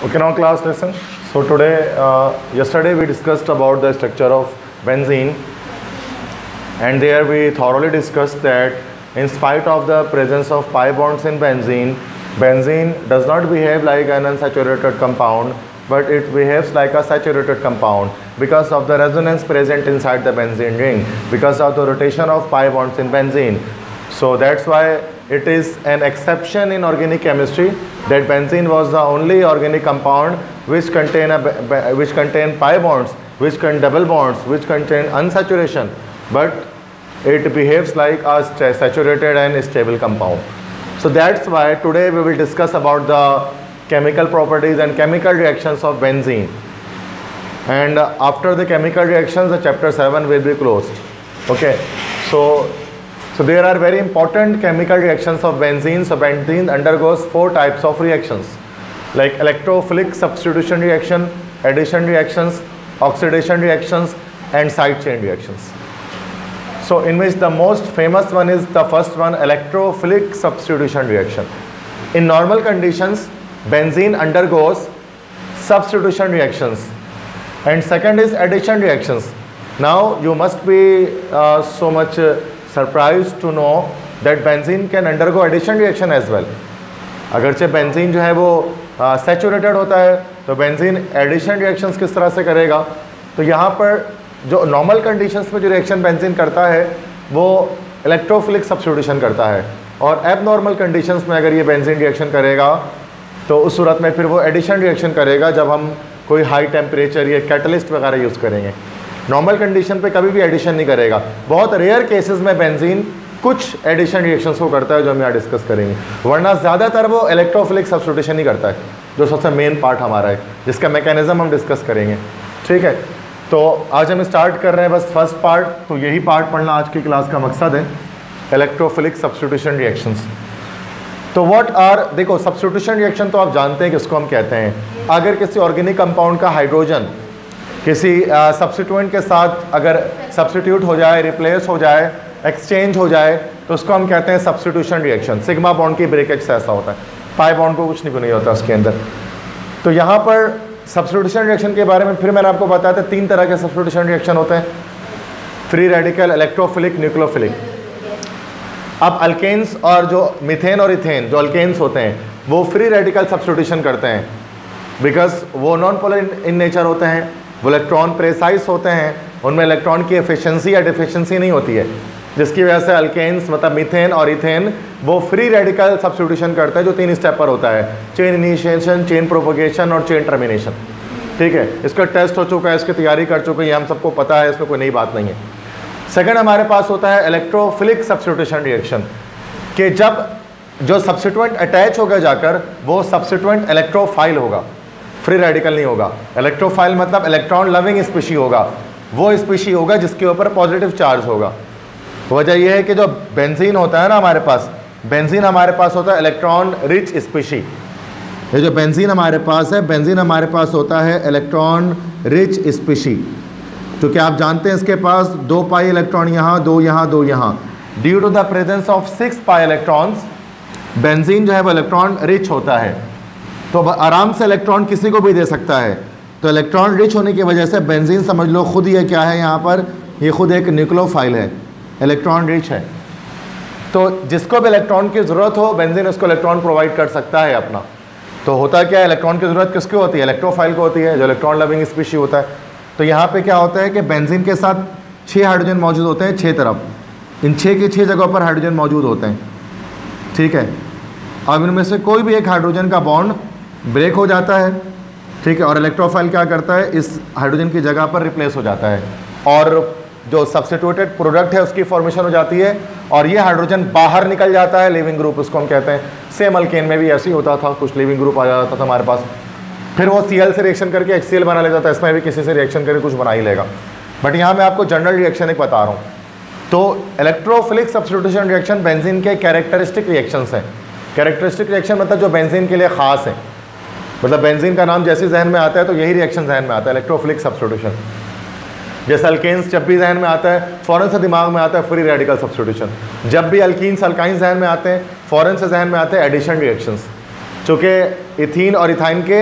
Okay, now class, listen. So today, yesterday we discussed about the structure of benzene, and there we thoroughly discussed that in spite of the presence of pi bonds in benzene, benzene does not behave like an unsaturated compound, but it behaves like a saturated compound because of the resonance present inside the benzene ring, because of the rotation of pi bonds in benzene. So that's why it is an exception in organic chemistry that benzene was the only organic compound which contain pi bonds, which contain double bonds, which contain unsaturation, but it behaves like a saturated and stable compound. So that's why today we will discuss about the chemical properties and chemical reactions of benzene. And after the chemical reactions, the chapter 7 will be closed. Okay. So there are very important chemical reactions of benzene. So benzene undergoes 4 types of reactions, like electrophilic substitution reaction, addition reactions, oxidation reactions, and side chain reactions. So in which the most famous one is the first one, electrophilic substitution reaction. In normal conditions, benzene undergoes substitution reactions, and second is addition reactions. Now you must be so much surprise to know that benzene can undergo addition reaction as well. अगरचे benzene जो है वो saturated होता है, तो benzene addition reactions किस तरह से करेगा? तो यहाँ पर जो नॉर्मल कंडीशंस में जो रिएक्शन बेंजीन करता है वो इलेक्ट्रोफिलिक सब्स्टिट्यूशन करता है, और एब नॉर्मल कंडीशंस में अगर ये बेंजीन रिएक्शन करेगा तो उस सूरत में फिर वो एडिशन रिएक्शन करेगा जब हम कोई हाई टेम्परेचर या कैटलिस्ट वगैरह यूज़ करेंगे. नॉर्मल कंडीशन पे कभी भी एडिशन नहीं करेगा. बहुत रेयर केसेस में बेंजीन कुछ एडिशन रिएक्शंस को करता है जो हम यहाँ डिस्कस करेंगे, वरना ज़्यादातर वो इलेक्ट्रोफिलिक सब्स्टिट्यूशन ही करता है जो सबसे मेन पार्ट हमारा है, जिसका मैकेनिज्म हम डिस्कस करेंगे. ठीक है, तो आज हम स्टार्ट कर रहे हैं बस फर्स्ट पार्ट, तो यही पार्ट पढ़ना आज की क्लास का मकसद है, इलेक्ट्रोफिलिक सब्स्टिट्यूशन रिएक्शंस. तो व्हाट आर, देखो सब्स्टिट्यूशन रिएक्शन तो आप जानते हैं किसको हम कहते हैं. अगर किसी ऑर्गेनिक कंपाउंड का हाइड्रोजन किसी सब्स्टिट्यूएंट के साथ अगर सब्स्टिट्यूट हो जाए, रिप्लेस हो जाए, एक्सचेंज हो जाए, तो उसको हम कहते हैं सब्स्टिट्यूशन रिएक्शन. सिग्मा बॉन्ड की ब्रेकेज से ऐसा होता है, पाई बॉन्ड को कुछ नहीं होता उसके अंदर. तो यहाँ पर सब्स्टिट्यूशन रिएक्शन के बारे में फिर मैंने आपको बताया था 3 तरह के सब्स्टिट्यूशन रिएक्शन होते हैं, फ्री रेडिकल, इलेक्ट्रोफिलिक, न्यूक्लियोफिलिक. अब अल्केन्स और जो मीथेन और इथेन जो अल्केन्स होते हैं वो फ्री रेडिकल सब्स्टिट्यूशन करते हैं बिकॉज वो नॉन पोलर इन नेचर होते हैं, वो इलेक्ट्रॉन प्रेसाइज होते हैं, उनमें इलेक्ट्रॉन की एफिशिएंसी या डिफिशिएंसी नहीं होती है, जिसकी वजह से अल्केन्स मतलब मीथेन और इथेन वो फ्री रेडिकल सब्स्टिट्यूशन करते हैं जो 3 स्टेप पर होता है, चेन इनिशिएशन, चेन प्रोपोगेशन और चेन टर्मिनेशन. ठीक है, इसका टेस्ट हो चुका है, इसकी तैयारी कर चुके हैं, हम सबको पता है, इसमें कोई नई बात नहीं है. सेकेंड हमारे पास होता है इलेक्ट्रोफिलिक सब्स्टिट्यूशन रिएक्शन, कि जब जो सब्स्टिट्यूएंट अटैच होगा जाकर वो सब्स्टिट्यूएंट इलेक्ट्रोफाइल होगा, फ्री रेडिकल नहीं होगा. इलेक्ट्रोफाइल मतलब इलेक्ट्रॉन लविंग स्पीशी होगा, वो स्पीशी होगा जिसके ऊपर पॉजिटिव चार्ज होगा. वजह यह है कि जो बेंजीन होता है ना हमारे पास, बेंजीन हमारे पास होता है इलेक्ट्रॉन रिच स्पीशी. ये जो बेंजीन हमारे पास है, बेंजीन हमारे पास होता है इलेक्ट्रॉन रिच स्पीशी, क्योंकि आप जानते हैं इसके पास 2 पाई इलेक्ट्रॉन यहाँ, 2 यहाँ, 2 यहाँ. Due to the presence of 6 pi electrons benzene जो है वो इलेक्ट्रॉन रिच होता है, तो आराम से इलेक्ट्रॉन किसी को भी दे सकता है. तो इलेक्ट्रॉन रिच होने की वजह से बेंजीन समझ लो खुद ये क्या है, यहाँ पर ये खुद एक न्यूक्लियोफाइल है, इलेक्ट्रॉन रिच है. तो जिसको भी इलेक्ट्रॉन की ज़रूरत हो बेंजीन उसको इलेक्ट्रॉन प्रोवाइड कर सकता है अपना. तो होता क्या है, इलेक्ट्रॉन की ज़रूरत किसको होती है, इलेक्ट्रोफाइल को होती है जो इलेक्ट्रॉन लविंग स्पीशी होता है. तो यहाँ पर क्या होता है कि बेंजीन के साथ 6 हाइड्रोजन मौजूद होते हैं, 6 तरफ, इन 6 के 6 जगहों पर हाइड्रोजन मौजूद होते हैं. ठीक है, अब इनमें से कोई भी एक हाइड्रोजन का बॉन्ड ब्रेक हो जाता है. ठीक है, और इलेक्ट्रोफाइल क्या करता है, इस हाइड्रोजन की जगह पर रिप्लेस हो जाता है, और जो सब्स्टिट्यूटेड प्रोडक्ट है उसकी फॉर्मेशन हो जाती है, और ये हाइड्रोजन बाहर निकल जाता है, लीविंग ग्रुप उसको हम कहते हैं. सेम अल्केन में भी ऐसे ही होता था, कुछ लीविंग ग्रुप आ जाता था हमारे पास, फिर वो Cl से रिएक्शन करके HCl बना लेता था, इसमें भी किसी से रिएक्शन करके कुछ बना ही लेगा. बट यहाँ मैं आपको जनरल रिएक्शन एक बता रहा हूँ. तो इलेक्ट्रोफिलिक सब्स्टिट्यूशन रिएक्शन बेंजीन के कैरेक्टरिस्टिक रिएक्शंस हैं. कैरेक्टरिस्टिक रिएक्शन मतलब जो बेंजीन के लिए ख़ास है, मतलब बेंजीन का नाम जैसे जहन में आता है तो यही रिएक्शन जहन में आता है, इलेक्ट्रोफिलिक सब्स्टिट्यूशन. जैसे अल्केन्स जब भी जहन में आता है फ़ौरन से दिमाग में आता है फ्री रेडिकल सब्स्टिट्यूशन, जब भी अल्कीन्स अल्काइंस जहन में आते हैं फ़ौरन से जहन में आते हैं एडिशन रिएक्शंस, चूँकि इथीन और इथाइन के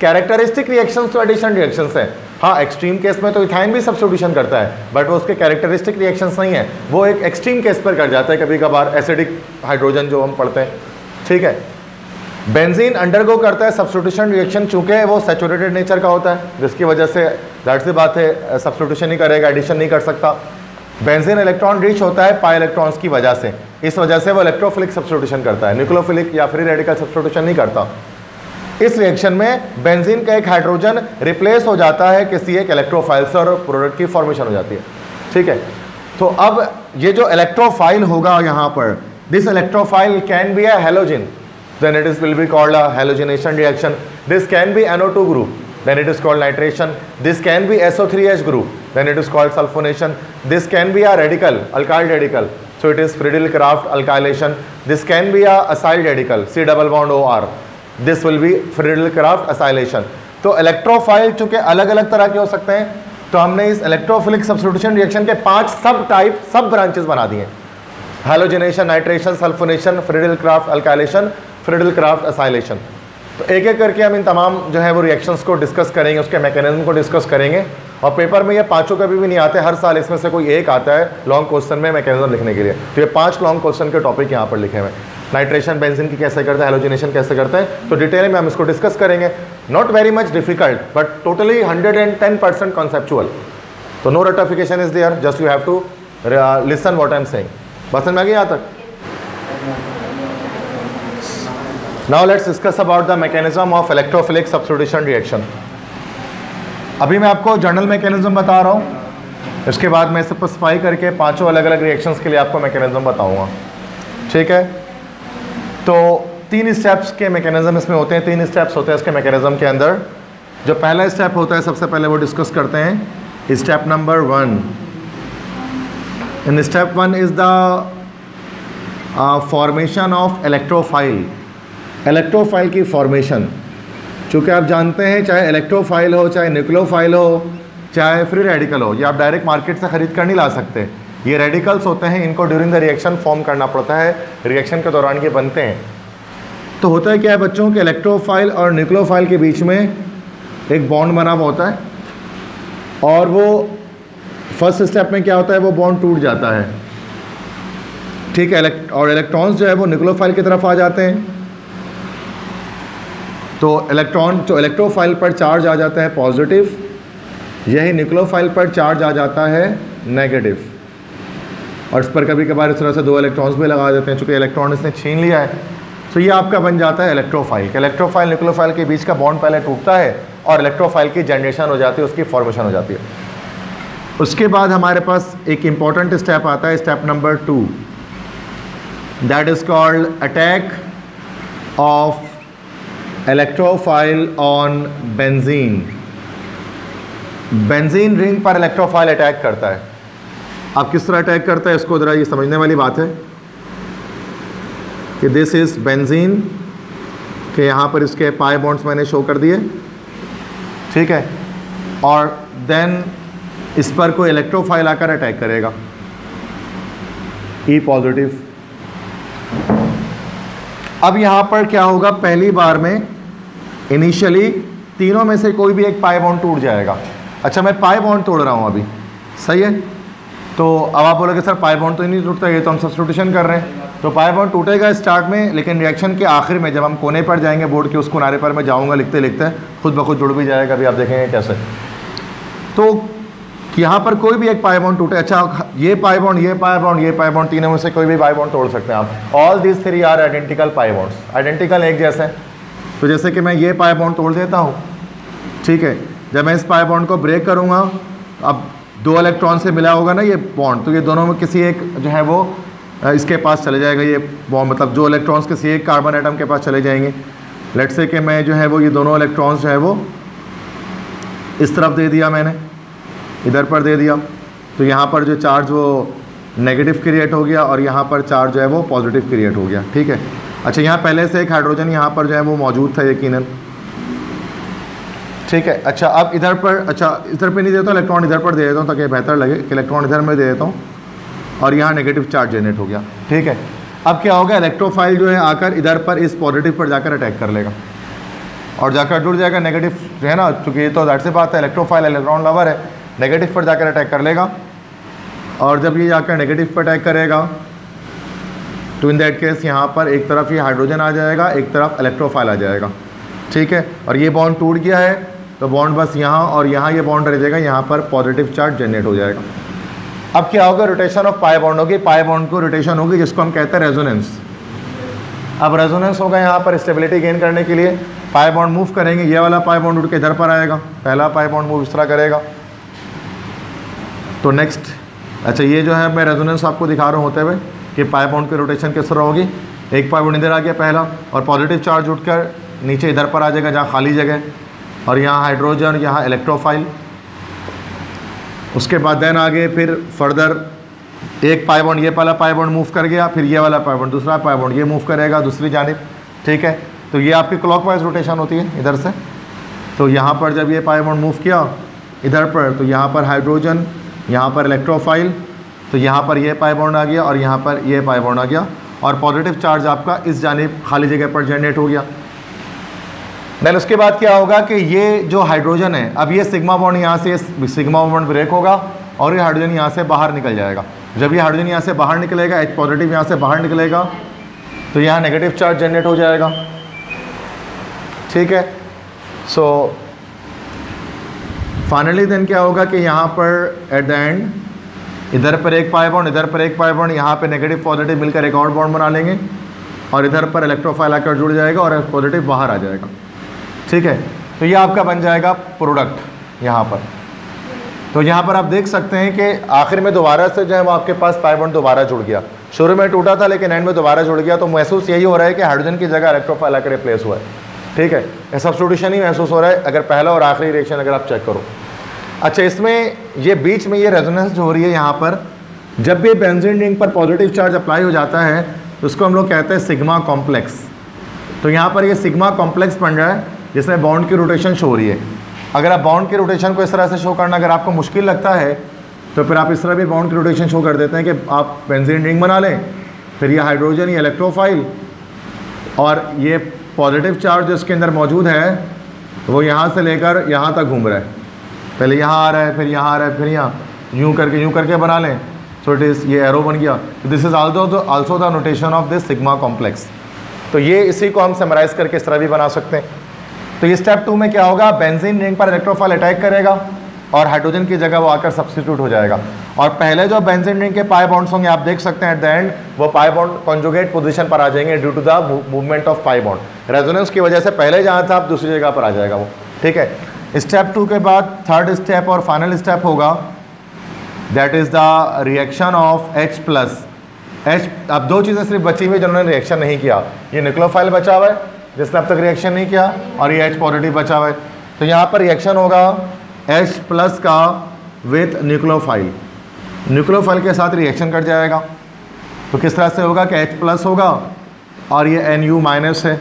कैरेक्टरिस्टिक रिएक्शंस तो एडिशन रिएक्शंस है। हाँ, एक्सट्रीम केस में तो इथाइन भी सब्स्टिट्यूशन करता है, बट वो उसके कैरेक्टरिस्टिक रिएक्शंस नहीं है, वो एक एक्सट्रीम केस पर कर जाता है कभी कभार, एसिडिक हाइड्रोजन जो हम पढ़ते हैं। ठीक है, बेंजीन अंडरगो करता है सब्स्टिट्यूशन रिएक्शन, चूँकि वो सैचुरेटेड नेचर का होता है, जिसकी वजह से जाहिर सी बात है सब्स्टिट्यूशन ही करेगा, एडिशन नहीं कर सकता। बेंजीन इलेक्ट्रॉन रिच होता है पाई इलेक्ट्रॉन्स की वजह से, इस वजह से वो इलेक्ट्रोफिलिक सब्स्टिट्यूशन करता है, न्यूक्लियोफिलिक या फ्री रेडिकल सब्स्टिट्यूशन नहीं करता। इस रिएक्शन में बेंजीन का एक हाइड्रोजन रिप्लेस हो जाता है किसी एक इलेक्ट्रोफाइल से और प्रोडक्ट की फॉर्मेशन हो जाती है। ठीक है, तो अब ये जो इलेक्ट्रोफाइल होगा यहाँ पर, this electrophile can be a halogen, then it is will be called a halogenation reaction. This can be NO2 group, then it is called nitration. This can be SO3H group, then it is called sulfonation. This can be a radical, alkyl radical, so it is Friedel Craft alkylation. This can be a acyl radical, C double bond OR. This will be Friedel Craft acylation. तो electrophile चूँकि अलग अलग तरह के हो सकते हैं, तो हमने इस इलेक्ट्रोफिलिक सब्स्टिट्यूशन रिएक्शन के 5 सब टाइप, सब ब्रांचेस बना दिए हैं: halogenation, nitration, sulphonation, Friedel craft alkylation, Friedel craft acylation. तो एक एक करके हम इन तमाम जो है वो रिएक्शंस को डिस्कस करेंगे, उसके मैकेनिज्म को डिस्कस करेंगे। और पेपर में ये 5 कभी भी नहीं आते, हर साल इसमें से कोई एक आता है लॉन्ग क्वेश्चन में मैकेनिज्म लिखने के लिए। तो ये 5 लॉन्ग क्वेश्चन के टॉपिक यहाँ पर लिखे हुए हैं। नाइट्रेशन बेंजीन की कैसे करते हैं, हैलोजिनेशन कैसे करते हैं, तो डिटेल में हम इसको डिस्कस करेंगे। Not very much difficult, but totally 110% conceptual. तो नो रटिफिकेशन is there, just you have to listen what I am saying. बस में आ गए यहाँ तक? Now let's discuss about the mechanism of electrophilic substitution reaction. अभी मैं आपको जनरल मैकेनिज्म बता रहा हूँ, इसके बाद मैं स्पेसिफाई करके 5 अलग अलग रिएक्शंस के लिए आपको मैकेनिज्म बताऊँगा। ठीक है, तो 3 स्टेप्स के मैकेनिज्म इसमें होते हैं, 3 स्टेप्स होते हैं इसके मैकेनिज्म के अंदर। जो पहला स्टेप होता है सबसे पहले वो डिस्कस करते हैं, step number 1। And step 1 is the formation of electrophile. Electrophile की formation, चूँकि आप जानते हैं चाहे electrophile हो, चाहे nucleophile हो, चाहे free radical हो, ये आप direct market से ख़रीद कर नहीं ला सकते। ये radicals होते हैं, इनको during the reaction form करना पड़ता है, reaction के दौरान ये बनते हैं। तो होता है क्या है बच्चों के electrophile और nucleophile के बीच में एक bond बना हुआ होता है, और वो फर्स्ट स्टेप में क्या होता है वो बॉन्ड टूट जाता है। ठीक है, और इलेक्ट्रॉन्स जो है वो न्यूक्लियोफाइल की तरफ आ जाते हैं, तो इलेक्ट्रॉन जो इलेक्ट्रोफाइल पर चार्ज आ जाता है पॉजिटिव, यही न्यूक्लियोफाइल पर चार्ज आ जाता है नेगेटिव, और इस पर कभी कभार इस तरह से 2 इलेक्ट्रॉन्स भी लगा देते हैं, चूँकि इलेक्ट्रॉन इसने छीन लिया है। तो ये आपका बन जाता है इलेक्ट्रोफाइल। इलेक्ट्रोफाइल न्यूक्लियोफाइल के बीच का बॉन्ड पहले टूटता है और इलेक्ट्रोफाइल की जनरेशन हो जाती है, उसकी फॉर्मेशन हो जाती है। उसके बाद हमारे पास एक इम्पॉर्टेंट स्टेप आता है, step number 2, that is called attack of electrophile on benzene. Benzene ring पर इलेक्ट्रोफाइल अटैक करता है। अब किस तरह अटैक करता है इसको ज़रा, ये समझने वाली बात है कि दिस इज बेंजीन के यहाँ पर इसके पाई बॉन्ड्स मैंने शो कर दिए। ठीक है, और देन इस पर कोई इलेक्ट्रोफाइल आकर अटैक करेगा, ई पॉजिटिव। अब यहाँ पर क्या होगा, पहली बार में इनिशियली तीनों में से कोई भी एक पाई बॉन्ड टूट जाएगा। अच्छा, मैं पाई बॉन्ड तोड़ रहा हूँ अभी, सही है? तो अब आप बोलोगे सर पाई बॉन्ड तो नहीं टूटता, ये तो हम सब्स्टिट्यूशन कर रहे हैं। तो पाई बॉन्ड टूटेगा स्टार्ट में, लेकिन रिएक्शन के आखिर में जब हम कोने पर जाएंगे, बोर्ड के उस किनारे पर मैं जाऊँगा लिखते लिखते, खुद ब खुद जुड़ भी जाएगा, अभी आप देखेंगे कैसे। तो यहाँ पर कोई भी एक पाई बॉन्ड टूटे। अच्छा, ये पाई बॉन्ड, ये पाई बॉन्ड, ये पाई बॉन्ड, तीनों में से कोई भी पाई बॉन्ड तोड़ सकते हैं आप। All this 3 are identical pi bonds, identical एक जैसे। तो जैसे कि मैं ये पाई बॉन्ड तोड़ देता हूँ, ठीक है, जब मैं इस पाई बॉन्ड को ब्रेक करूँगा, अब 2 इलेक्ट्रॉन से मिला होगा ना ये बॉन्ड, तो ये दोनों में किसी एक जो है वो इसके पास चले जाएगा, ये बॉन्ड मतलब जो इलेक्ट्रॉन्स किसी एक कार्बन एटम के पास चले जाएंगे। लेट्स से कि मैं जो है वो ये दोनों इलेक्ट्रॉन्स जो है वो इस तरफ दे दिया, मैंने इधर पर दे दिया, तो यहाँ पर जो चार्ज वो नेगेटिव क्रिएट हो गया और यहाँ पर चार्ज जो है वो पॉजिटिव क्रिएट हो गया। ठीक है, अच्छा, यहाँ पहले से एक हाइड्रोजन यहाँ पर जो है वो मौजूद था यकीनन। ठीक है, अच्छा, अब इधर पर, अच्छा इधर पे नहीं देता, इलेक्ट्रॉन इधर पर दे देता हूँ ताकि बेहतर लगे कि इलेक्ट्रॉन इधर में दे देता हूँ, और यहाँ नेगेटिव चार्ज जनरेट हो गया। ठीक है, अब क्या होगा, इलेक्ट्रोफाइल जो है आकर इधर पर इस पॉजिटिव पर जाकर अटैक कर लेगा। और जाकर जुड़ जाएगा नेगेटिव, है ना, चूँकि ये तो ज़ाहिर सी बात है इलेक्ट्रोफाइल इलेक्ट्रॉन लवर है, नेगेटिव पर जाकर अटैक कर लेगा। और जब ये जाकर नेगेटिव पर अटैक करेगा तो इन दैट केस यहाँ पर एक तरफ ये हाइड्रोजन आ जाएगा, एक तरफ इलेक्ट्रोफाइल आ जाएगा, ठीक है। और ये बॉन्ड टूट गया है तो बॉन्ड बस यहाँ और यहाँ ये बॉन्ड रह जाएगा, यहाँ पर पॉजिटिव चार्ज जनरेट हो जाएगा। अब क्या होगा, रोटेशन ऑफ पाई बॉन्ड होगी, पाई बॉन्ड को रोटेशन होगी जिसको हम कहते हैं रेजोनेंस। अब रेजोनेंस होगा यहाँ पर स्टेबिलिटी गेन करने के लिए, पाई बॉन्ड मूव करेंगे, ये वाला पाई बॉन्ड उठ के इधर पर आएगा, पहला पाई बॉन्ड मूव इस तरह करेगा तो नेक्स्ट। अच्छा ये जो है मैं रेजोनेंस आपको दिखा रहा हूँ होते हुए कि पाई बॉन्ड की रोटेशन किस तरह होगी। एक पाई बॉन्ड इधर आ गया पहला और पॉजिटिव चार्ज उठ कर नीचे इधर पर आ जाएगा जहाँ खाली जगह, और यहाँ हाइड्रोजन, यहाँ इलेक्ट्रोफाइल। उसके बाद देन आगे फिर फर्दर एक पाई बॉन्ड, ये वाला पाई बॉन्ड मूव कर गया, फिर ये वाला पाई बॉन्ड, दूसरा पाई बॉन्ड ये मूव करेगा दूसरी जानिब, ठीक है। तो ये आपकी क्लॉकवाइज रोटेशन होती है इधर से। तो यहाँ पर जब ये पाई बॉन्ड मूव किया इधर पर तो यहाँ पर हाइड्रोजन, यहाँ पर इलेक्ट्रोफाइल, तो यहाँ पर ये पाई बॉन्ड आ गया और यहाँ पर ये पाई बॉन्ड आ गया और पॉजिटिव चार्ज आपका इस जानिब खाली जगह पर जनरेट हो गया। देन उसके बाद क्या होगा कि ये जो हाइड्रोजन है, अब ये सिग्मा बॉन्ड यहाँ से, सिग्मा बॉन्ड ब्रेक होगा और ये हाइड्रोजन यहाँ से बाहर निकल जाएगा। जब ये हाइड्रोजन यहाँ से बाहर निकलेगा, एक पॉजिटिव यहाँ से बाहर निकलेगा तो यहाँ नेगेटिव चार्ज जनरेट हो जाएगा, ठीक है। सो फाइनली देन क्या होगा कि यहाँ पर एट द एंड इधर पर एक पाई बॉन्ड, इधर पर एक पाई बॉन्ड, यहाँ पर नेगेटिव पॉजिटिव मिलकर एक और बॉन्ड बना लेंगे और इधर पर इलेक्ट्रोफाइल आकर जुड़ जाएगा और पॉजिटिव बाहर आ जाएगा, ठीक है। तो ये आपका बन जाएगा प्रोडक्ट यहाँ पर। तो यहाँ पर आप देख सकते हैं कि आखिर में दोबारा से जो है वो आपके पास पाई बॉन्ड दोबारा जुड़ गया। शुरू में टूटा था लेकिन एंड में दोबारा जुड़ गया, तो महसूस यही हो रहा है कि हाइड्रोजन की जगह इलेक्ट्रोफाइल आकर रिप्लेस हुआ है, ठीक है। सब्स्टिट्यूशन ही महसूस हो रहा है अगर पहला और आखिरी रिएक्शन अगर आप चेक करो। अच्छा इसमें ये बीच में ये रेजोनेंस जो हो रही है यहाँ पर, जब भी बेंजीन रिंग पर पॉजिटिव चार्ज अप्लाई हो जाता है तो उसको हम लोग कहते हैं सिग्मा कॉम्प्लेक्स। तो यहाँ पर ये सिग्मा कॉम्प्लेक्स बन रहा है जिसमें बॉन्ड की रोटेशन शो हो रही है। अगर आप बॉन्ड की रोटेशन को इस तरह से शो करना अगर आपको मुश्किल लगता है तो फिर आप इस तरह भी बॉन्ड की रोटेशन शो कर देते हैं कि आप बेंजीन रिंग बना लें, फिर ये हाइड्रोजन, ये इलेक्ट्रोफाइल और ये पॉजिटिव चार्ज जो इसके अंदर मौजूद है वो यहाँ से लेकर यहाँ तक घूम रहा है, पहले यहाँ आ रहा है, फिर यहाँ आ रहा है, फिर यहाँ, यूँ करके बना लें। सो इट इज़, ये एरो बन गया। This is also the notation of this sigma complex. तो ये इसी को हम समराइज़ करके इस तरह भी बना सकते हैं। तो ये स्टेप 2 में क्या होगा, बेंजीन रिंग पर इलेक्ट्रोफाइल अटैक करेगा और हाइड्रोजन की जगह वो आकर सब्स्टिट्यूट हो जाएगा। और पहले जो बेंजीन रिंग के पाई बॉन्ड्स होंगे आप देख सकते हैं एट द एंड वो पाई बॉन्ड कॉन्जुगेट पोजीशन पर आ जाएंगे due to the movement of pi bond. Resonance की वजह से पहले जहाँ था आप दूसरी जगह पर आ जाएगा वो, ठीक है। स्टेप 2 के बाद थर्ड स्टेप और फाइनल स्टेप होगा that is the reaction of H+। अब दो चीज़ें सिर्फ बची हुई जिन्होंने रिएक्शन नहीं किया, ये न्यूक्लियोफाइल बचा हुआ है जिसने अब तक रिएक्शन नहीं किया और ये H पॉजिटिव बचा हुआ है। तो यहाँ पर रिएक्शन होगा H+ का विथ न्यूक्लियोफाइल, न्यूक्लियोफाइल के साथ रिएक्शन कर जाएगा। तो किस तरह से होगा कि H+ होगा और ये Nu- है,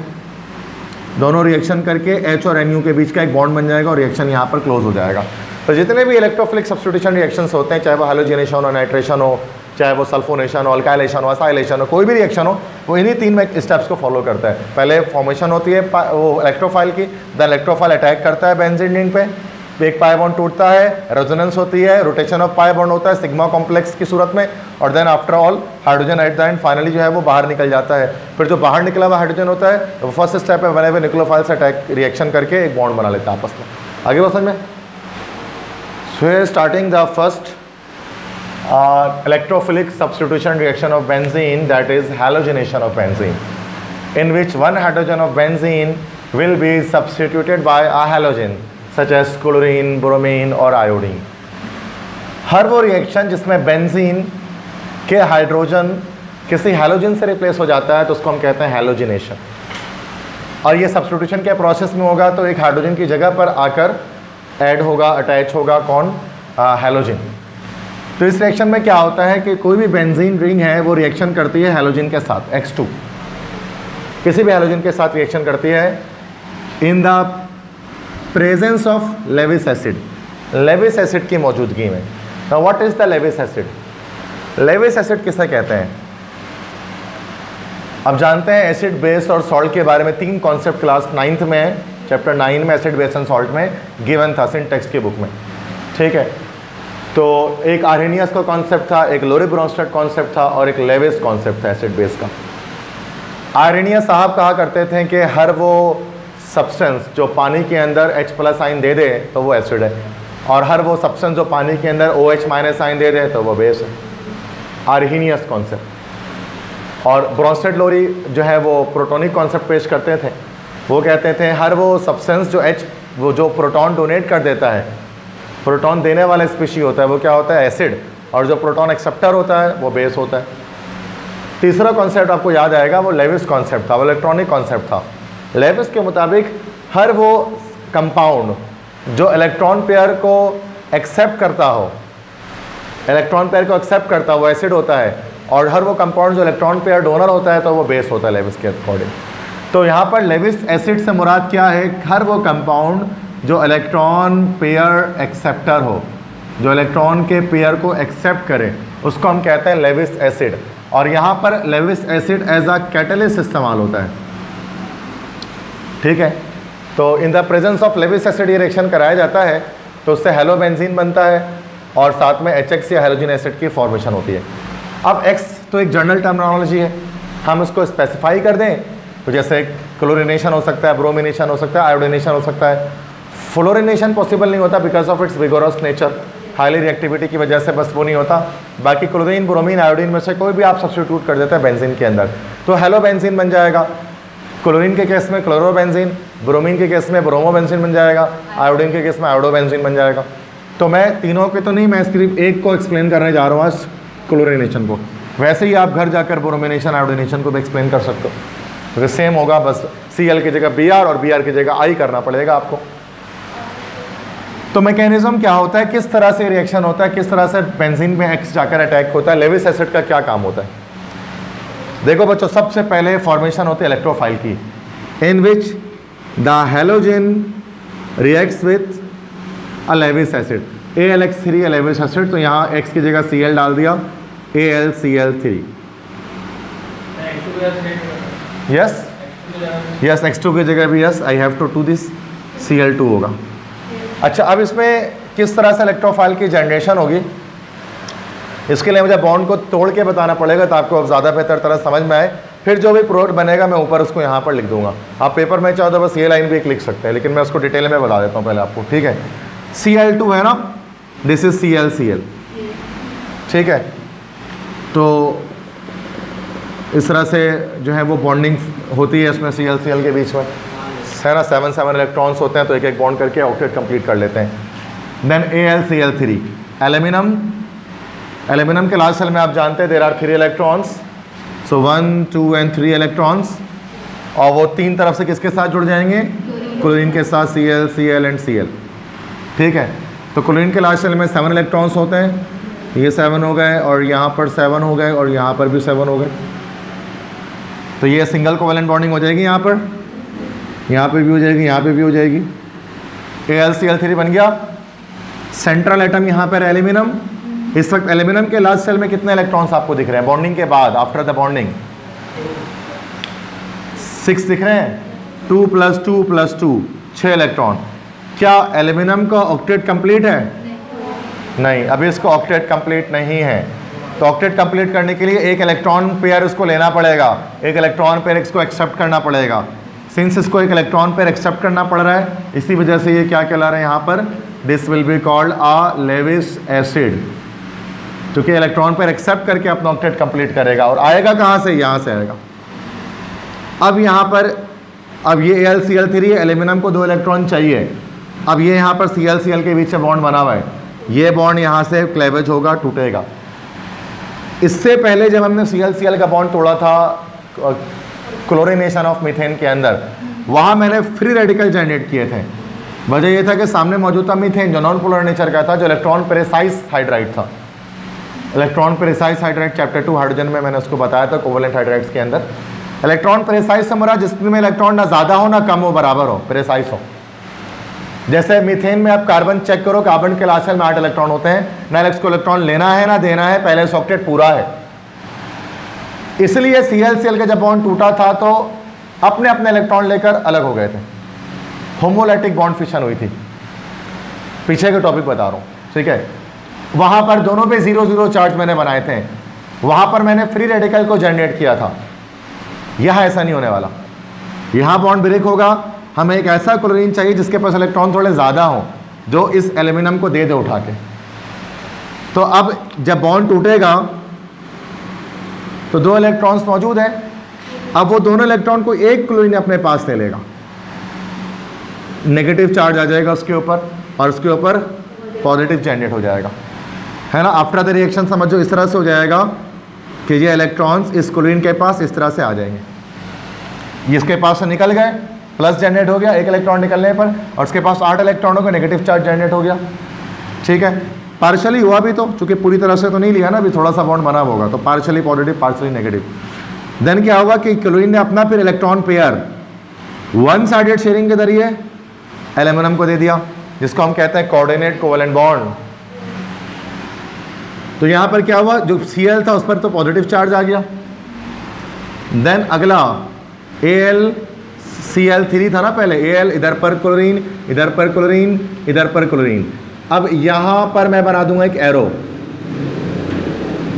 दोनों रिएक्शन करके H और Nu के बीच का एक बॉन्ड बन जाएगा और रिएक्शन यहाँ पर क्लोज हो जाएगा। तो जितने भी इलेक्ट्रोफिलिक सब्स्टिट्यूशन रिएक्शंस होते हैं, चाहे वो हैलोजेनेशन हो, नाइट्रेशन हो, चाहे वो सल्फोनेशन हो, अल्काइलेशन हो, असाइलेशन हो, कोई भी रिएक्शन हो, वो इन्हीं 3 में स्टेप्स को फॉलो करता है। पहले फॉर्मेशन होती है वो इलेक्ट्रोफाइल की, द इलेक्ट्रोफाइल अटैक करता है बेंजीन रिंग पे, एक पाई बॉन्ड टूटता है, रेजोनेंस होती है, रोटेशन ऑफ पाई बॉन्ड होता है सिग्मा कॉम्प्लेक्स की सूरत में, और then after all hydrogen at the end finally जो है वो बाहर निकल जाता है। फिर जो बाहर निकला हुआ हाइड्रोजन होता है वो फर्स्ट स्टेप में बने हुए न्यूक्लियोफाइल से अटैक रिएक्शन करके एक बॉन्ड बना लेता है आपस में। आगे पसंद में फिर starting the first electrophilic substitution reaction of benzene, that is halogenation of benzene, in which one hydrogen of benzene will be substituted by a halogen such as chlorine, bromine or iodine. हर वो reaction जिसमें benzene के hydrogen किसी halogen से replace हो जाता है तो उसको हम कहते हैं हेलोजिनेशन। और ये सब्स्टिट्यूशन के प्रोसेस में होगा तो एक हाइड्रोजन की जगह पर आकर ऐड होगा, अटैच होगा कौन, हेलोजिन। तो इस रिएक्शन में क्या होता है कि कोई भी बेंजीन रिंग है वो रिएक्शन करती है हेलोजिन के साथ, H2 किसी भी हेलोजिन के साथ रिएक्शन करती है in the presence of Lewis acid, Lewis acid की मौजूदगी में। Now what is the Lewis acid, Lewis acid किसे कहते हैं? अब जानते हैं एसिड, बेस और सॉल्ट के बारे में 3 कॉन्सेप्ट क्लास 9th में है। चैप्टर 9 में एसिड बेस एंड सॉल्ट में गिवन था सिंटेक्स की बुक में, ठीक है। तो एक आर्हेनियस का कॉन्सेप्ट था, एक लोरे ब्रोंस्टेड कॉन्सेप्ट था और एक लेविस कॉन्सेप्ट था एसिड बेस का। आर्हेनियस साहब कहा करते थे कि हर वो सब्सटेंस जो पानी के अंदर H+ आयन दे दे तो वो एसिड है, और हर वो सब्सटेंस जो पानी के अंदर OH- आयन दे दे तो वो बेस है, आर्हेनियस कॉन्सेप्ट। और ब्रोंस्टेड लोरी जो है वो प्रोटोनिक कॉन्सेप्ट पेश करते थे। वो कहते थे हर वो सब्सटेंस जो जो प्रोटॉन डोनेट कर देता है, प्रोटॉन देने वाला स्पीशी होता है, वो क्या होता है, एसिड, और जो प्रोटॉन एक्सेप्टर होता है वो बेस होता है। तीसरा कॉन्सेप्ट आपको याद आएगा, वो लेविस कॉन्सेप्ट था, वो इलेक्ट्रॉनिक कॉन्सेप्ट था। लेविस के मुताबिक हर वो कंपाउंड जो इलेक्ट्रॉन पेयर को एक्सेप्ट करता हो, इलेक्ट्रॉन पेयर को एक्सेप्ट करता हो, वो एसिड होता है, और हर वो कंपाउंड जो इलेक्ट्रॉन पेयर डोनर होता है तो वो बेस होता है लेविस के अकॉर्डिंग। तो यहाँ पर लेविस एसिड से मुराद क्या है, हर वो कंपाउंड जो इलेक्ट्रॉन पेयर एक्सेप्टर हो, जो इलेक्ट्रॉन के पेयर को एक्सेप्ट करे, उसको हम कहते हैं लेविस एसिड। और यहाँ पर Lewis acid as a catalyst इस्तेमाल होता है, ठीक है। तो in the presence of Lewis acid ये रिएक्शन कराया जाता है, तो उससे हेलो बेंजीन बनता है और साथ में HX या हेलोजन एसिड की फॉर्मेशन होती है। अब X तो एक जनरल टर्मिनोलॉजी है, हम इसको स्पेसिफाई कर दें तो जैसे क्लोरिनेशन हो सकता है, ब्रोमिनेशन हो सकता है, आयोडिनेशन हो सकता है। फ्लोरिनेशन पॉसिबल नहीं होता because of its vigorous nature, highly reactivity की वजह से बस वो नहीं होता। बाकी क्लोरीन, ब्रोमीन, आयोडीन में से कोई भी आप सब्स्टिट्यूट कर देते हैं बेंजीन के अंदर तो हेलो बेंजीन बन जाएगा। क्लोरीन के केस में क्लोरोबेंजीन, ब्रोमीन के केस में ब्रोमोबेंजीन बन जाएगा, आयोडीन के केस में आयोडोबेंजीन बन जाएगा। तो मैं तीनों के तो नहीं, मैं सिर्फ एक को एक्सप्लेन करने जा रहा हूँ आज, क्लोरिनेशन को। वैसे ही आप घर जाकर ब्रोमिनेशन, आयोडीनेशन को भी एक्सप्लेन कर सकते हो क्योंकि सेम होगा, बस Cl की जगह Br और Br की जगह I करना पड़ेगा आपको। तो मैकेनिज्म क्या होता है, किस तरह से रिएक्शन होता है, किस तरह से बेंजीन में X जाकर अटैक होता है, लेविस एसिड का क्या काम होता है। देखो बच्चों, सबसे पहले फॉर्मेशन होती है इलेक्ट्रोफाइल की, in which the halogen reacts with a Lewis acid, AlX3 Lewis acid. तो यहाँ X की जगह Cl डाल दिया, AlCl3। यस यस, X2 की जगह भी yes, I have to do this, Cl2 होगा। अच्छा, अब इसमें किस तरह से इलेक्ट्रोफाइल की जनरेशन होगी, इसके लिए मुझे बॉन्ड को तोड़ के बताना पड़ेगा तो आपको अब ज़्यादा बेहतर तरह समझ में आए। फिर जो भी प्रोडक्ट बनेगा मैं ऊपर उसको यहाँ पर लिख दूंगा, आप पेपर में चाहो तो बस ये लाइन भी एक लिख सकते हैं, लेकिन मैं उसको डिटेल में बता देता हूँ पहले आपको, ठीक है। Cl2 है ना, दिस इज Cl, ठीक है। तो इस तरह से जो है वो बॉन्डिंग होती है इसमें Cl के बीच में, है ना। 7 इलेक्ट्रॉन्स होते हैं तो एक एक बॉन्ड करके ऑक्टेट कंप्लीट कर लेते हैं। देन AlCl3, एल्यूमिनियम के लास्ट सेल में आप जानते हैं there are 3 electrons, so 1, 2 and 3 electrons, और वो 3 तरफ से किसके साथ जुड़ जाएंगे, क्लोरीन के साथ, Cl, Cl एंड Cl, ठीक है। तो क्लोरीन के लास्ट सेल में 7 इलेक्ट्रॉन्स होते हैं, ये 7 हो गए और यहाँ पर 7 हो गए और यहाँ पर भी 7 हो गए, तो ये सिंगल कोवेलेंट बॉन्डिंग हो जाएगी, यहाँ पर, यहाँ पर भी हो जाएगी, यहाँ पर भी हो जाएगी। AlCl3 बन गया। सेंट्रल एटम यहाँ पर एल्यूमिनियम, इस वक्त एल्यूमिनियम के लास्ट सेल में कितने इलेक्ट्रॉन्स आपको दिख रहे हैं बॉन्डिंग के बाद, आफ्टर द बॉन्डिंग 6 दिख रहे हैं, 2 + 2 + 2, 6 इलेक्ट्रॉन। क्या एल्यूमिनियम का ऑक्टेट कंप्लीट है? नहीं, अभी इसको ऑक्टेट कंप्लीट नहीं है। तो ऑक्टेट कंप्लीट करने के लिए एक इलेक्ट्रॉन पेयर उसको लेना पड़ेगा, एक इलेक्ट्रॉन पेयर इसको एक्सेप्ट करना पड़ेगा। सिंस इसको एक इलेक्ट्रॉन पेयर एक्सेप्ट करना पड़ रहा है, इसी वजह से ये क्या कहला रहे हैं यहाँ पर, this will be called a Lewis acid, क्योंकि इलेक्ट्रॉन पर एक्सेप्ट करके अपना ऑक्टेट कंप्लीट करेगा। और आएगा कहाँ से, यहाँ से आएगा। अब यहाँ पर, अब ये AlCl3 है, एल्यूमिनियम को 2 इलेक्ट्रॉन चाहिए। अब ये यहाँ पर Cl के बीच में बॉन्ड बना हुआ है, ये बॉन्ड यहाँ से क्लेवेज होगा, टूटेगा। इससे पहले जब हमने Cl का बॉन्ड तोड़ा था क्लोरिनेशन ऑफ मीथेन के अंदर, वहाँ मैंने फ्री रेडिकल जनरेट किए थे। वजह यह था कि सामने मौजूद था मीथेन जो नॉन पोलर नेचर का था, जो इलेक्ट्रॉन पेरासाइज हाइड्राइड था, electron precise hydride chapter 2 hydrogen में मैंने उसको बताया था, कोवेलेंट हाइड्राइड्स के अंदर। इलेक्ट्रॉन पेरासाइज से मुराद जिसमें इलेक्ट्रॉन ना ज़्यादा हो ना कम हो, बराबर हो, पेरासाइज हो। जैसे मीथेन में आप कार्बन चेक करो, कार्बन के लास्ट में 8 इलेक्ट्रॉन होते हैं, ना इसको इलेक्ट्रॉन लेना है ना देना है, पहले सॉक्टेट पूरा है। इसलिए Cl का जब बॉन्ड टूटा था तो अपने अपने इलेक्ट्रॉन लेकर अलग हो गए थे। होमोलाइटिक बॉन्ड फिशन हुई थी, पीछे के टॉपिक बता रहा हूँ, ठीक है। वहाँ पर दोनों पे 0-0 चार्ज मैंने बनाए थे, वहाँ पर मैंने फ्री रेडिकल को जनरेट किया था। यहाँ ऐसा नहीं होने वाला, यहाँ बॉन्ड ब्रेक होगा। हमें एक ऐसा क्लोरीन चाहिए जिसके पास इलेक्ट्रॉन थोड़े ज़्यादा हो, जो इस एल्यूमिनियम को दे दे उठा के। तो अब जब बॉन्ड टूटेगा तो दो इलेक्ट्रॉन्स मौजूद हैं, अब वो दोनों इलेक्ट्रॉन को एक क्लोरीन अपने पास ले लेगा, नेगेटिव चार्ज आ जाएगा उसके ऊपर और उसके ऊपर पॉजिटिव जनरेट हो जाएगा, है ना। आफ्टर द रिएक्शन समझो इस तरह से हो जाएगा कि ये इलेक्ट्रॉन्स इस क्लोरीन के पास इस तरह से आ जाएंगे, इसके पास से निकल गए, प्लस जनरेट हो गया एक इलेक्ट्रॉन निकलने पर, और उसके पास 8 इलेक्ट्रॉनों का नेगेटिव चार्ज जनरेट हो गया, ठीक है। पार्शली हुआ भी, तो चूँकि पूरी तरह से तो नहीं लिया ना, अभी थोड़ा सा बॉन्ड बना होगा, तो partially positive partially negative. Then क्या होगा कि क्लोरीन ने अपना फिर electron pair one sided sharing के जरिए एल्यूमिनियम को दे दिया, जिसको हम कहते हैं कोऑर्डिनेट कोवेलेंट बॉन्ड। तो यहाँ पर क्या हुआ, जो Cl था उस पर तो पॉजिटिव चार्ज आ गया। देन अगला AlCl3 था ना पहले, Al इधर पर क्लोरीन, इधर पर क्लोरीन, इधर पर क्लोरीन। अब यहाँ पर मैं बना दूंगा एक एरो,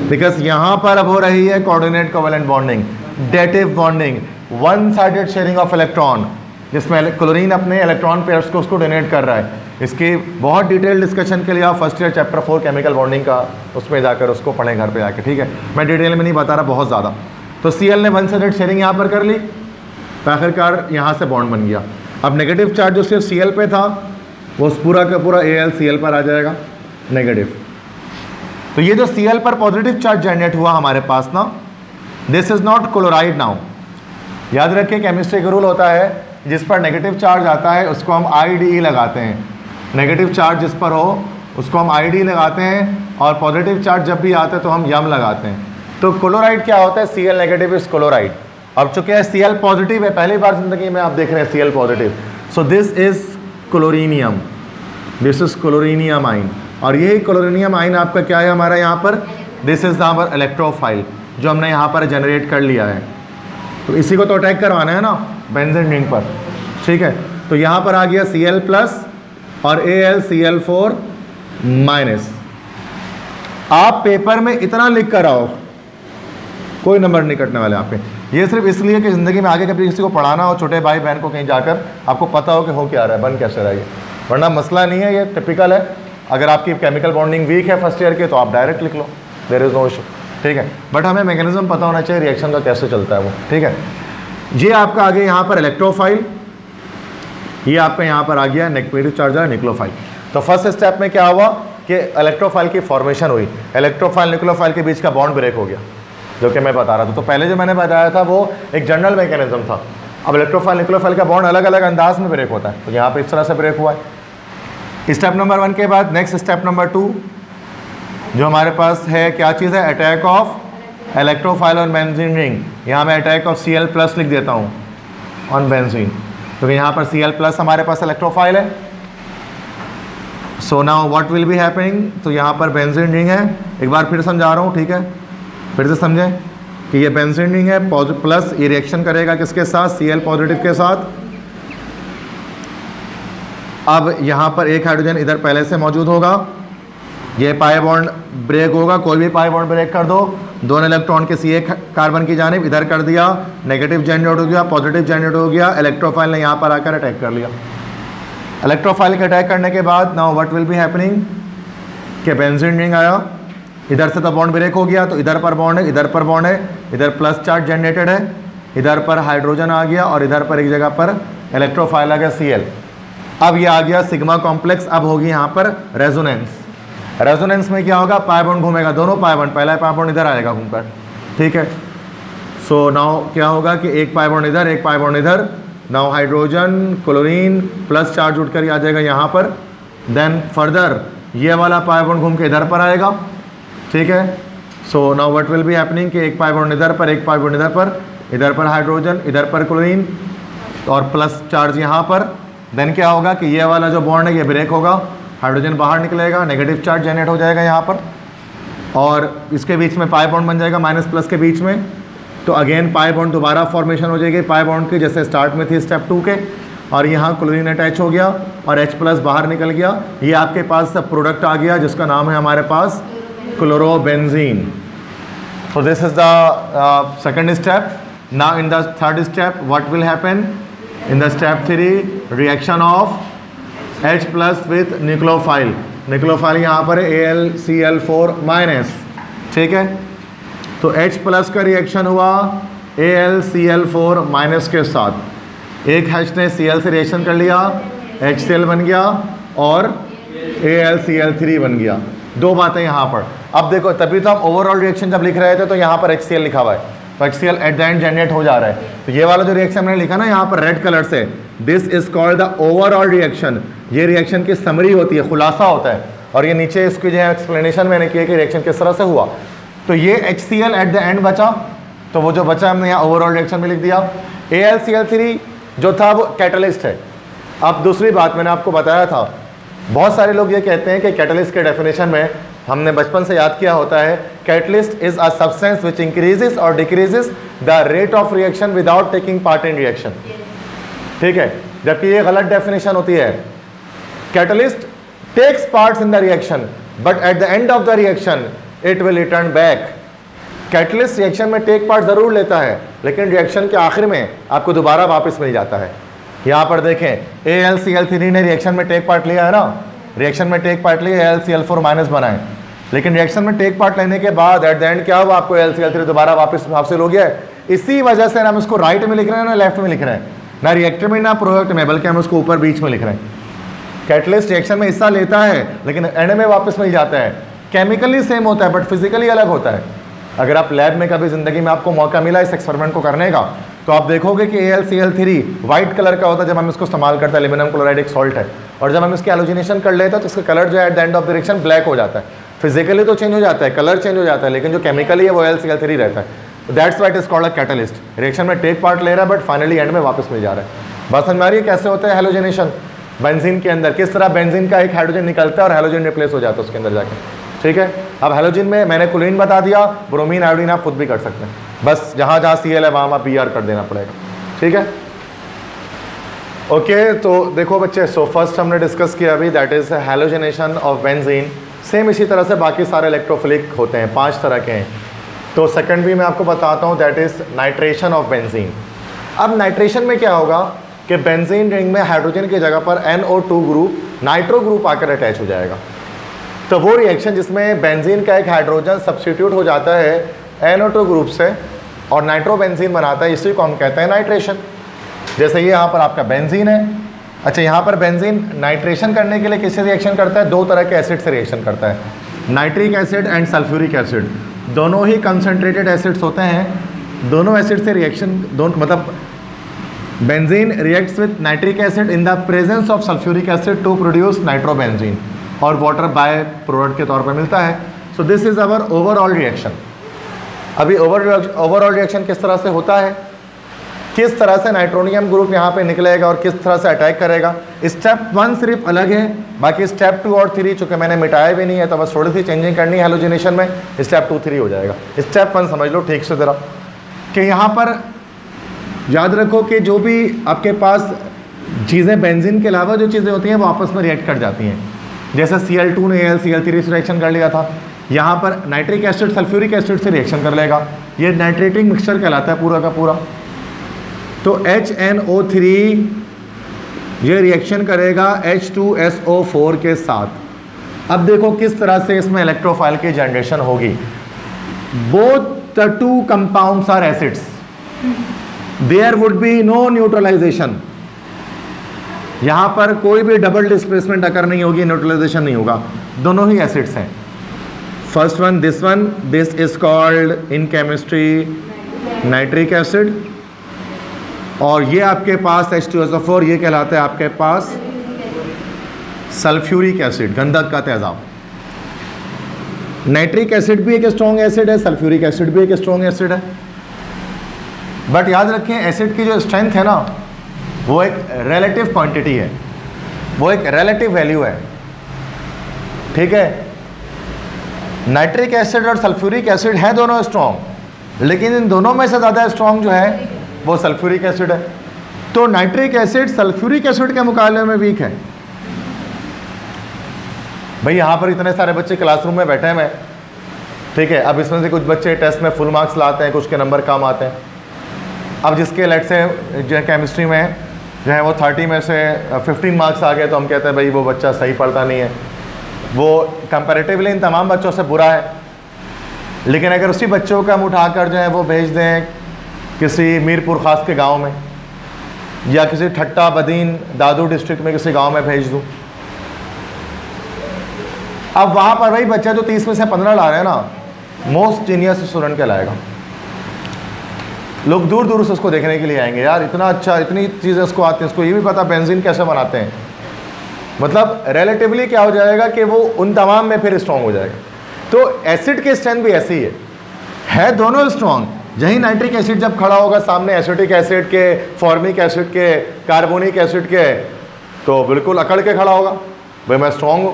बिकॉज यहाँ पर अब हो रही है coordinate covalent bonding, dative bonding, one sided sharing of electron, जिसमें क्लोरीन अपने इलेक्ट्रॉन पेयर्स को उसको डोनेट कर रहा है। इसकी बहुत डिटेल डिस्कशन के लिए आप first year chapter 4 chemical bonding का उसमें जाकर उसको पढ़ें घर पे जाकर, ठीक है। मैं डिटेल में नहीं बता रहा बहुत ज़्यादा। तो Cl ने वन साइडेड शेयरिंग यहाँ पर कर ली, आखिरकार यहाँ से बॉन्ड बन गया। अब नेगेटिव चार्ज जो सिर्फ Cl पे था वो पूरा का पूरा AlCl पर आ जाएगा नेगेटिव। तो ये जो Cl पर पॉजिटिव चार्ज जनरेट हुआ हमारे पास ना, this is not chloride now. याद रखें केमिस्ट्री का रूल होता है, जिस पर नेगेटिव चार्ज आता है उसको हम IDE लगाते हैं, नेगेटिव चार्ज जिस पर हो उसको हम IDE लगाते हैं, और पॉजिटिव चार्ज जब भी आता है तो हम यम लगाते हैं। तो क्लोराइड क्या होता है, Cl नेगेटिव इज क्लोराइड। अब चूंकि Cl पॉजिटिव है, पहली बार जिंदगी में आप देख रहे हैं Cl positive, so this is chlorinium, this is chlorinium ion. और यही क्लोरीनियम आइन आपका क्या है हमारा यहाँ पर, दिस इज आवर इलेक्ट्रोफाइल, जो हमने यहाँ पर जनरेट कर लिया है। तो इसी को तो अटैक करवाना है ना बेंजीन रिंग पर, ठीक है। तो यहाँ पर आ गया Cl प्लस और AlCl4 माइनस। आप पेपर में इतना लिख कर आओ, कोई नंबर नहीं कटने वाले आप पे। ये सिर्फ इसलिए कि ज़िंदगी में आगे कभी किसी को पढ़ाना हो, छोटे भाई बहन को कहीं जाकर आपको पता हो क्या रहा है, बन कैसे रहा है, वरना मसला नहीं है, ये टिपिकल है। अगर आपकी केमिकल बॉन्डिंग वीक है फर्स्ट ईयर के तो आप डायरेक्ट लिख लो, देयर इज़ नो इशू, ठीक है। बट हमें मैकेनिज्म पता होना चाहिए रिएक्शन का कैसे चलता है वो, ठीक है। ये आपका आगे यहाँ पर इलेक्ट्रोफाइल, ये आपका यहाँ पर आ गया नेगेटिव चार्ज और न्यूक्लियोफाइल। तो फर्स्ट स्टेप में क्या हुआ कि इलेक्ट्रोफाइल की फॉर्मेशन हुई, इलेक्ट्रोफाइल न्यूक्लियोफाइल के बीच का बॉन्ड ब्रेक हो गया, जो कि मैं बता रहा था। तो पहले जो मैंने बताया था वो एक जनरल मैकेनिज्म था, अब इलेक्ट्रोफाइल न्यूक्लियोफाइल का बॉन्ड अलग अलग अंदाज में ब्रेक होता है। तो यहाँ पर इस तरह से ब्रेक हुआ है। स्टेप नंबर 1 के बाद नेक्स्ट स्टेप नंबर 2 जो हमारे पास है क्या चीज़ है, attack of electrophile on benzene ring. यहाँ मैं अटैक ऑफ Cl प्लस लिख देता हूँ ऑन बेंजीन, तो यहाँ पर Cl प्लस हमारे पास इलेक्ट्रोफाइल है। So now what will be happening, तो यहाँ पर बेंजीन रिंग है, एक बार फिर समझा रहा हूँ, ठीक है, फिर से समझें कि ये बेंजीन रिंग है प्लस, ये रिएक्शन करेगा किसके साथ, Cl पॉजिटिव के साथ। अब यहाँ पर एक हाइड्रोजन इधर पहले से मौजूद होगा, ये पाई बॉन्ड ब्रेक होगा, कोई भी पाई बॉन्ड ब्रेक कर दो, दोनों इलेक्ट्रॉन के सीधे कार्बन की जानिब इधर कर दिया, नेगेटिव जनरेट हो गया, पॉजिटिव जनरेट हो गया, इलेक्ट्रोफाइल ने यहाँ पर आकर अटैक कर लिया। इलेक्ट्रोफाइल के अटैक करने के बाद now what will be happening कि बेंजीन रिंग आया, इधर से तो बॉन्ड ब्रेक हो गया, तो इधर पर बॉन्ड है, इधर पर बॉन्ड है, इधर प्लस चार्ज जनरेटेड है, इधर पर हाइड्रोजन आ गया और इधर पर एक जगह पर इलेक्ट्रोफाइल आ गया Cl। अब यह आ गया सिग्मा कॉम्प्लेक्स, अब होगी यहाँ पर रेजोनेंस। रेजोनेंस में क्या होगा, पाई बॉन्ड घूमेगा, दोनों पाई बॉन्ड, पहला पाई बॉन्ड इधर आएगा घूमकर, ठीक है। सो नाउ क्या होगा कि एक पाई बॉन्ड इधर, एक पाई बॉन्ड इधर, now hydrogen chlorine plus charge उठ कर आ जाएगा यहाँ पर। देन फर्दर ये वाला पाई बॉन्ड घूम के इधर पर आएगा, ठीक है। So now what will be happening कि एक पाई बॉन्ड इधर पर, एक पाई बॉन्ड इधर पर, इधर पर हाइड्रोजन, इधर पर क्लोरीन और प्लस चार्ज यहाँ पर। देन क्या होगा कि ये वाला जो बॉन्ड है ये ब्रेक होगा, हाइड्रोजन बाहर निकलेगा, नेगेटिव चार्ज जनरेट हो जाएगा यहाँ पर, और इसके बीच में पाई बॉन्ड बन जाएगा माइनस प्लस के बीच में। तो अगेन पाई बॉन्ड दोबारा फॉर्मेशन हो जाएगी, पाई बॉन्ड की जैसे स्टार्ट में थी स्टेप 2 के, और यहाँ क्लोरीन अटैच हो गया और H प्लस बाहर निकल गया। ये आपके पास सब प्रोडक्ट आ गया जिसका नाम है हमारे पास chlorobenzene. So this is the second step. Now in the third step what will happen in the step 3 reaction of H plus with nucleophile. Nucleophile यहाँ पर AlCl4 माइनस, ठीक है। तो H प्लस का रिएक्शन हुआ AlCl4 माइनस के साथ। एक H ने Cl से रिएक्शन कर लिया, HCl बन गया और AlCl3 बन गया। दो बातें यहाँ पर। अब देखो, तभी तो हम ओवरऑल रिएक्शन जब लिख रहे थे तो यहाँ पर HCl लिखा हुआ है, तो HCl at the end generate हो जा रहा है। तो ये वाला जो रिएक्शन मैंने लिखा ना यहाँ पर रेड कलर से, this is called the overall reaction. ये रिएक्शन की समरी होती है, खुलासा होता है। और ये नीचे इसकी जो है एक्सप्लेनेशन मैंने किया कि रिएक्शन किस तरह से हुआ। तो ये HCl एट द एंड बचा, तो वो जो बचा हमने यहाँ ओवरऑल रिएक्शन में लिख दिया। AlCl3 जो था वो कैटलिस्ट है। अब दूसरी बात मैंने आपको बताया था, बहुत सारे लोग ये कहते हैं कि कैटलिस्ट के डेफिनेशन में हमने बचपन से याद किया होता है catalyst is a substance which increases और decreases the rate of reaction without taking part in reaction, ठीक है। जबकि ये गलत डेफिनेशन होती है। Catalyst takes parts in the reaction, but at the end of the reaction, it will return back. Catalyst reaction में take part जरूर लेता है, लेकिन reaction के आखिर में आपको दोबारा वापस मिल जाता है। यहाँ पर देखें, AlCl3 ने reaction में take part लिया है ना, reaction में take part लिया, AlCl4 माइनस बनाए, लेकिन reaction में take part लेने के बाद at the end क्या हुआ, आपको AlCl3 दोबारा वापस हासिल हो गया है। इसी वजह से ना हम इसको राइट में लिख रहे हैं ना लेफ्ट में लिख रहे हैं, ना रिएक्टर में ना प्रोडक्ट में, बल्कि हम उसको ऊपर बीच में लिख रहे हैं। कैटलिस्ट रिएक्शन में हिस्सा लेता है लेकिन एंड में वापस मिल जाता है। केमिकली सेम होता है बट फिजिकली अलग होता है। अगर आप लैब में कभी ज़िंदगी में आपको मौका मिला इस एक्सपेरिमेंट को करने का तो आप देखोगे कि AlCl3 वाइट कलर का होता है जब हम इसको इस्तेमाल करते हैं, एल्यूमिनियम क्लोराइड एक सॉल्ट है, और जब हम इसकी हेलोजिनेशन कर लेते हैं तो इसका कलर जो है at the end of the reaction black हो जाता है। फिजिकली तो चेंज हो जाता है, कलर चेंज हो जाता है, लेकिन जो केमिकली है वो AlCl3 रहता है। That's what is called a catalyst. Reaction में टेक पार्ट ले रहा है बट फाइनली एंड में वापस मिल जा रहा है। बात समझ में आ रही है कैसे होता है हेलोजिनेशन बेंजीन के अंदर, किस तरह बेंजीन का एक हाइड्रोजन निकलता है और हेलोजन रिप्लेस हो जाता है उसके अंदर जाके, ठीक है। अब हेलोजन में मैंने क्लोरीन बता दिया, ब्रोमीन आयोडीन आप खुद भी कर सकते हैं, बस जहाँ जहाँ Cl है वहाँ वहाँ Br कर देना पड़ेगा, ठीक है। ओके, तो देखो बच्चे, सो फर्स्ट हमने डिस्कस किया अभी that is halogenation of benzene. Same इसी तरह से बाकी सारे इलेक्ट्रोफिलिक होते हैं, 5 तरह के हैं। तो सेकेंड भी मैं आपको बताता हूँ that is nitration of benzene. अब नाइट्रेशन में क्या होगा कि बेंजीन रिंग में हाइड्रोजन की जगह पर NO2 ग्रुप नाइट्रो ग्रुप आकर अटैच हो जाएगा। तो वो रिएक्शन जिसमें बेंजीन का एक हाइड्रोजन सब्सटीट्यूट हो जाता है NO2 ग्रुप से और नाइट्रो बेंजीन बनाता है, इसी को हम कहते हैं नाइट्रेशन। जैसे ये यहाँ पर आपका बेंजीन है। अच्छा, यहाँ पर बेंजीन नाइट्रेशन करने के लिए किससे रिएक्शन करता है? 2 तरह के एसिड से रिएक्शन करता है, nitric acid and sulphuric acid. दोनों ही कंसनट्रेटेड एसिड्स होते हैं। दोनों एसिड से रिएक्शन मतलब benzene reacts with nitric acid in the presence of sulphuric acid to produce nitrobenzene और वाटर बाय प्रोडक्ट के तौर पर मिलता है। So this is our overall reaction. अभी ओवरऑल रिएक्शन किस तरह से होता है, किस तरह से नाइट्रोनियम ग्रुप यहाँ पे निकलेगा और किस तरह से अटैक करेगा। स्टेप 1 सिर्फ अलग है, बाकी स्टेप 2 और 3 चूँकि मैंने मिटाया भी नहीं है तो बस थोड़ी सी चेंजिंग करनी है हेलोजिनेशन में, स्टेप 2-3 हो जाएगा। स्टेप 1 समझ लो ठीक से ज़रा, कि यहाँ पर याद रखो कि जो भी आपके पास चीज़ें बेंजीन के अलावा जो चीज़ें होती हैं वो आपस में रिएक्ट कर जाती हैं। जैसे Cl2 ने AlCl3 से रिएक्शन कर लिया था, यहाँ पर नाइट्रिक एसिड सल्फ्यूरिक एसिड से रिएक्शन कर लेगा। ये नाइट्रेटिंग मिक्सचर कहलाता है पूरा का पूरा। तो HNO3 ये रिएक्शन करेगा H2SO4 के साथ। अब देखो किस तरह से इसमें इलेक्ट्रोफाइल की जनरेशन होगी। Both the 2 compounds are acids, there would be no neutralisation. यहाँ पर कोई भी डबल डिस्प्लेसमेंट अगर नहीं होगी, न्यूट्रलाइजेशन नहीं होगा। दोनों ही एसिड्स हैं। First one this is called in chemistry nitric acid, और ये आपके पास H2SO4, ये कहलाता है आपके पास सल्फ्यूरिक एसिड, गंधक का तेजाब। नाइट्रिक एसिड भी एक स्ट्रॉन्ग एसिड है, सल्फ्यूरिक एसिड भी एक स्ट्रॉन्ग एसिड है, बट याद रखें एसिड की जो स्ट्रेंथ है ना वो एक रिलेटिव क्वांटिटी है, वो एक रिलेटिव वैल्यू है, ठीक है। नाइट्रिक एसिड और सल्फ्यूरिक एसिड है दोनों स्ट्रॉन्ग, लेकिन इन दोनों में से ज़्यादा स्ट्रॉन्ग जो है वो सल्फ्यूरिक एसिड है। तो नाइट्रिक एसिड सल्फ्यूरिक एसिड के मुकाबले में वीक है। भाई यहाँ पर इतने सारे बच्चे क्लासरूम में बैठे हुए हैं, ठीक है, अब इसमें से कुछ बच्चे टेस्ट में फुल मार्क्स लाते हैं, कुछ के नंबर कम आते हैं। अब जिसके लेट से जो है केमिस्ट्री में जो है वो 30 में से 15 मार्क्स आ गए, तो हम कहते हैं भाई वो बच्चा सही पढ़ता नहीं है, वो कंपैरेटिवली इन तमाम बच्चों से बुरा है। लेकिन अगर उसी बच्चों का हम उठाकर जो है वो भेज दें किसी मीरपुर खास के गाँव में या किसी ठट्टा बदीन दादू डिस्ट्रिक्ट में किसी गाँव में भेज दूँ, अब वहाँ पर भाई बच्चा जो 30 में से 15 ला रहे हैं ना, मोस्ट जीनियस स्टूडेंट कहलाएगा। लोग दूर दूर से उसको देखने के लिए आएंगे, यार इतना अच्छा, इतनी चीज़ें उसको आती हैं, उसको ये भी पता बेंजीन कैसे बनाते हैं। मतलब रिलेटिवली क्या हो जाएगा कि वो उन तमाम में फिर स्ट्रॉन्ग हो जाएगा। तो एसिड की स्ट्रेंथ भी ऐसी है दोनों स्ट्रॉन्ग। यही नाइट्रिक एसिड जब खड़ा होगा सामने एसिटिक एसिड के, फॉर्मिक एसिड के, कार्बोनिक एसिड के, तो बिल्कुल अकड़ के खड़ा होगा, भाई मैं स्ट्रॉन्ग हूँ।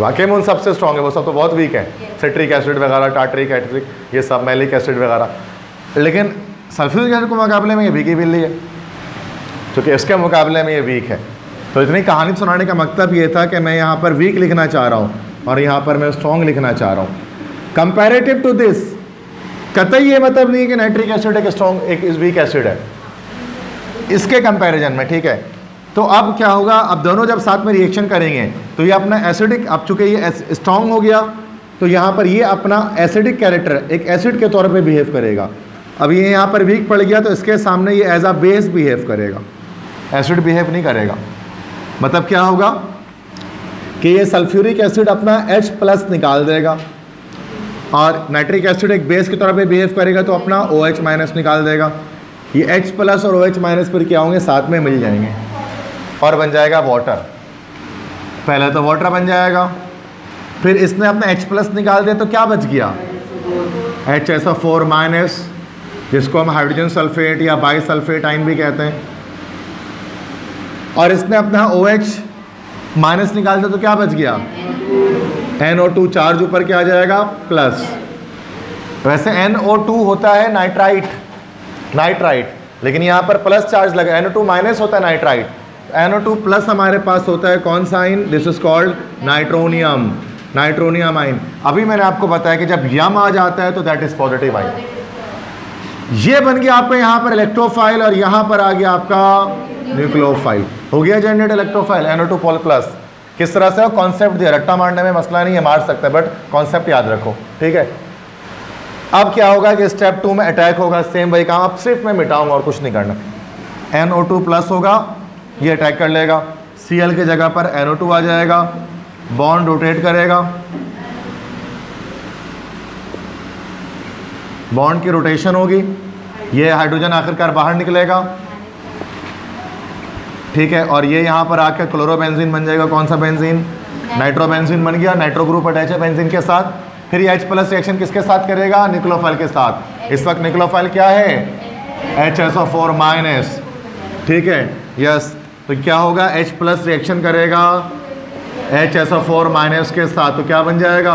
वाकई में उन सबसे स्ट्रॉन्ग है, वो सब तो बहुत वीक है, सिट्रिक एसिड वगैरह, टार्ट्रिक एसिड, ये सब, मैलिक एसिड वगैरह। लेकिन सल्फ्यूरिक एसिड के मुकाबले में ये भीगी बिल्ली है, क्योंकि इसके मुकाबले में ये वीक है। तो इतनी कहानी सुनाने का मकसद ये था कि मैं यहाँ पर वीक लिखना चाह रहा हूँ और यहाँ पर मैं स्ट्रॉन्ग लिखना चाह रहा हूँ। कंपेरेटिव टू दिस, कतई ये मतलब नहीं कि नाइट्रिक एसिड एक स्ट्रॉन्ग एक वीक एसिड है इसके कंपेरिजन में, ठीक है। तो अब क्या होगा, अब दोनों जब साथ में रिएक्शन करेंगे तो ये अपना एसिडिक, अब चूँकि ये स्ट्रॉन्ग हो गया तो यहाँ पर ये अपना एसिडिक कैरेक्टर एक एसिड के तौर पे बिहेव करेगा। अब ये यहाँ पर वीक पड़ गया तो इसके सामने ये एज अ बेस बिहेव करेगा, एसिड बिहेव नहीं करेगा। मतलब क्या होगा कि ये सल्फ्यूरिक एसिड अपना H+ निकाल देगा और नाइट्रिक एसिड एक बेस के तौर पर बिहेव करेगा तो अपना OH- निकाल देगा। ये H+ और OH- पर क्या होंगे, साथ में मिल जाएंगे और बन जाएगा वाटर। पहले तो वाटर बन जाएगा, फिर इसने अपना H+ निकाल दिया तो क्या बच गया, HSO4-, जिसको हम हाइड्रोजन सल्फेट या बाई सल्फेट आइन भी कहते हैं। और इसने अपना OH- निकाल दिया तो क्या बच गया, NO2 चार्ज ऊपर क्या आ जाएगा, प्लस। वैसे NO2 होता है नाइट्राइट, लेकिन यहाँ पर प्लस चार्ज लगा, NO2- होता है नाइट्राइट, NO2+ हमारे पास होता है कौन सा ion, this is called nitronium ion. अभी मैंने आपको बताया कि जब यम आ जाता है तो दैट इज पॉजिटिव आइन। ये बन गया आपका यहाँ पर इलेक्ट्रोफाइल और यहाँ पर आ गया आपका न्यूक्लियोफाइल। हो गया जनरेट इलेक्ट्रोफाइल, NO2+। किस तरह से कॉन्सेप्ट दिया, रट्टा मारने में मसला नहीं है, मार सकते, बट कॉन्सेप्ट याद रखो, ठीक है। अब क्या होगा कि स्टेप 2 में अटैक होगा, सेम वही काम, अब सिर्फ मैं मिटाऊंगा और कुछ नहीं करना। NO2+ होगा, ये अटैक कर लेगा, Cl के जगह पर NO2 आ जाएगा, बॉन्ड रोटेट करेगा, बॉन्ड की रोटेशन होगी, ये हाइड्रोजन आखिरकार बाहर निकलेगा, ठीक है। और ये यहाँ पर आकर क्लोरोबेंजीन बन जाएगा, कौन सा बेंजीन, नाइट्रोबेंजीन बन गया, नाइट्रो ग्रुप अटैच है बेंजीन के साथ। फिर ये H+ रिएक्शन किसके साथ करेगा, निक्लोफाइल के साथ। इस वक्त निक्लोफाइल क्या है, HSO4-, ठीक है, यस। तो क्या होगा, H+ रिएक्शन करेगा HSO4- के साथ, तो क्या बन जाएगा,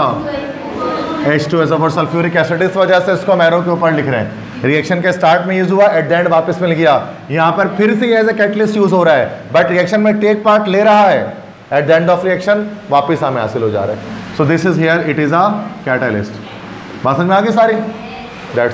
H2SO4। सल्फ्यूरिक एसिड, इस वजह से इसको मैरो के ऊपर लिख रहे हैं। रिएक्शन के स्टार्ट में यूज हुआ, एट द एंड वापस मिल गया। यहाँ पर फिर से एज ए कैटलिस्ट यूज हो रहा है, बट रिएक्शन में टेक पार्ट ले रहा है, at the end of reaction वापस हमें हासिल हो जा रहा है। So this is here, it is a catalyst. बात समझ में आ गई सारी, दैट्स